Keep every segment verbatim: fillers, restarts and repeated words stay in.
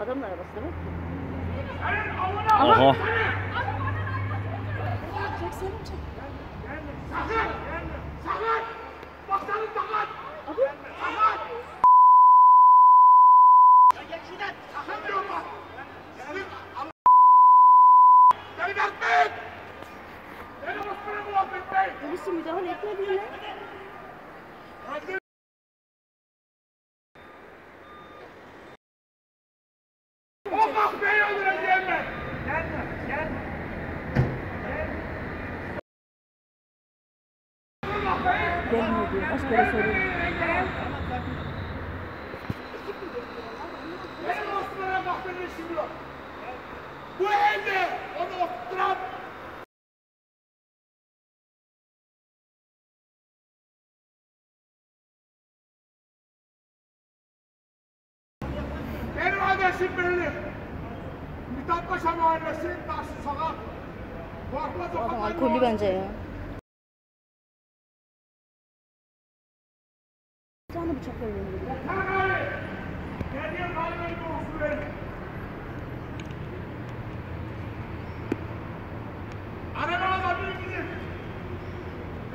Adamın arabası demek ki. Oha. Çek seni çek. Sakın! Sakın! Baksanın sakın! Sakın! Ya gel şuradan! Sakın diyorum bak! Sizin Allah... Beni bakmayın! Beni basmaya muhabbet bey! Polisi müdahale etme bize. Hadi! Bak beni öldüreceğim ben! Gelme, gelme! Gelme! Gelmiyor diyor, kaç kere soruyor. Benim Osman'a bak benim işim yok! Bu evde onu oturturam! Benim adresim belli! Mithat Paşa Mahallesi, karşı sokak. Korkmaz o kadar. Alkollü bence ya. Canı bıçakla öldürdü. Yeter gari! Geriye gari kokusu verin. Arabanıza bir gidin.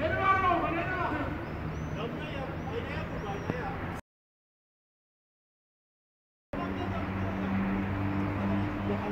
Benim arabam, bana ne bakayım? Yapma ya, aynaya vur, aynaya. Aha.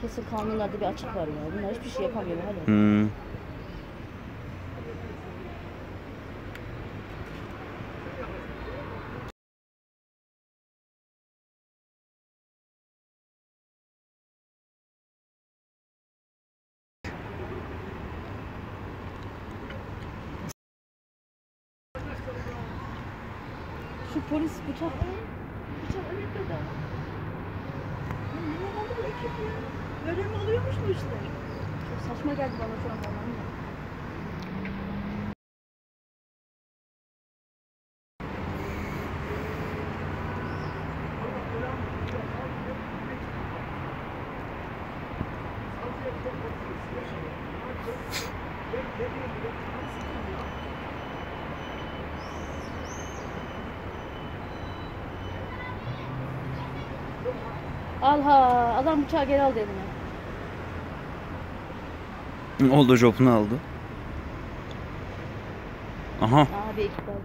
Kesin kanunlarda bir açık var ya. Bunlar hiçbir şey yapamıyor hala. Hmm. Şu polis bıçak... Bıçak öyle de. Ne oldu bu ekip ya? Öyle mi oluyormuş bu işte? Çok saçma geldi bana şu an falan. Alha! Adam bıçağı geri aldı eline. Oldu, jopunu aldı. Aha. Abi ekip aldı.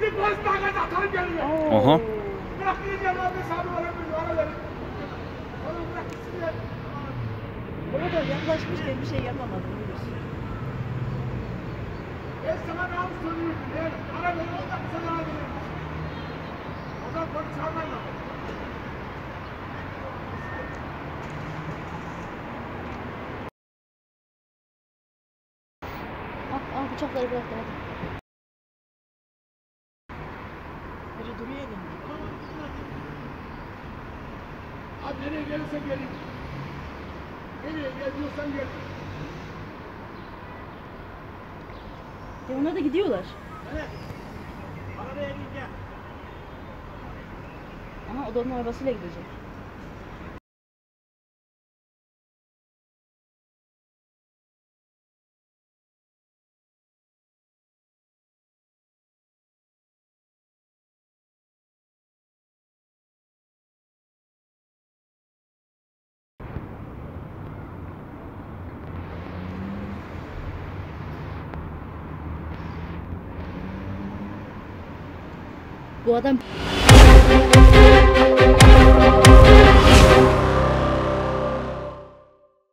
Bir polis bagaj atar geliyor. Aha. Bırak gideceğim abi, hesabı veremiyor. Ona verin. Onu bırak gitsinler. Ona da yaklaşmış diye bir şey yapamadım. Ben sana ne yapıp söylüyorum? Ben ara beni o da bir sana ara beni. O da polis almayla. Al, al bıçakları bırak da hadi. Biri duruyor elimde. Abi nereye gelirse gelin. Nereye geliyorsan gel. Ya onlar da gidiyorlar. Evet. Arabaya gel gel. Aha, adamın arabasıyla gidecek. Bu adam...